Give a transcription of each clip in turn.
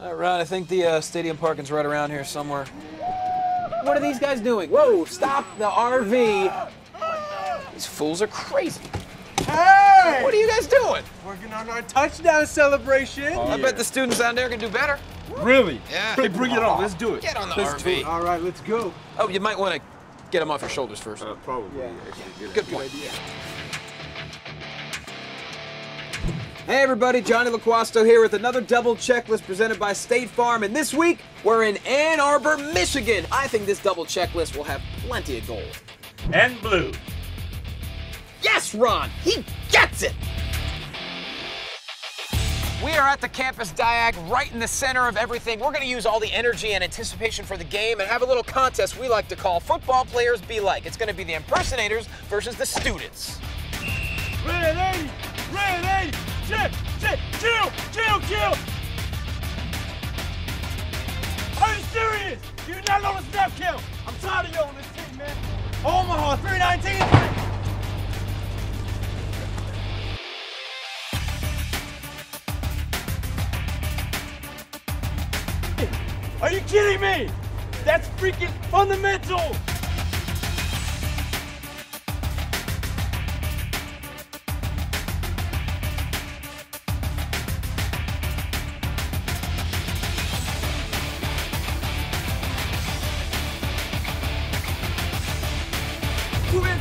All right, I think the stadium parking's right around here somewhere. What are these guys doing? Whoa, stop the RV. These fools are crazy. Hey! What are you guys doing? Working on our touchdown celebration. Oh, I bet the students down there can do better. Really? Yeah. Hey, bring it on. Let's do it. Get on the RV. All right, let's go. Oh, you might want to get them off your shoulders first. Probably. Yeah. Actually, good point. Good idea. Hey everybody, Johnny LaQuasto here with another double checklist presented by State Farm, and this week we're in Ann Arbor, Michigan. I think this double checklist will have plenty of gold. And blue. Yes, Ron, he gets it! We are at the Campus Diag, right in the center of everything. We're gonna use all the energy and anticipation for the game and have a little contest we like to call Football Players Be Like. It's gonna be the impersonators versus the students. Ready, ready! Chill! Are you serious? You're not on the snap count. I'm tired of you on this team, man. Omaha, 319. Are you kidding me? That's freaking fundamental.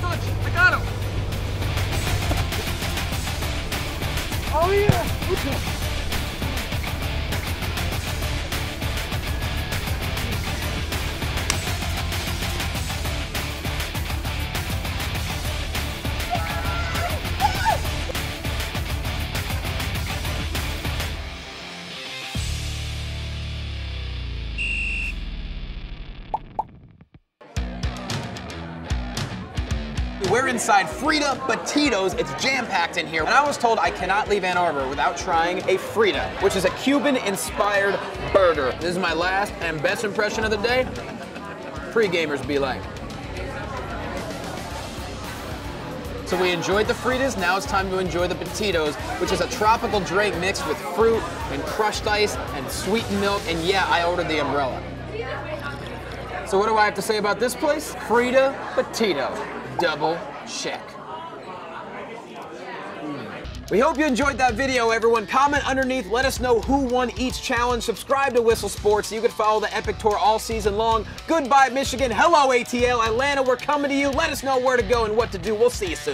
I got him! Oh yeah! We're inside Frida Batidos. It's jam-packed in here. And I was told I cannot leave Ann Arbor without trying a Frida, which is a Cuban-inspired burger. This is my last and best impression of the day. Pre-gamers be like. So we enjoyed the Fridas, now it's time to enjoy the Batidos, which is a tropical drink mixed with fruit and crushed ice and sweetened milk, and yeah, I ordered the umbrella. So what do I have to say about this place? Frida Batido. Double check. We hope you enjoyed that video, everyone. Comment underneath, let us know who won each challenge. Subscribe to Whistle Sports so you can follow the epic tour all season long. Goodbye, Michigan. Hello, ATL. Atlanta, we're coming to you. Let us know where to go and what to do. We'll see you soon.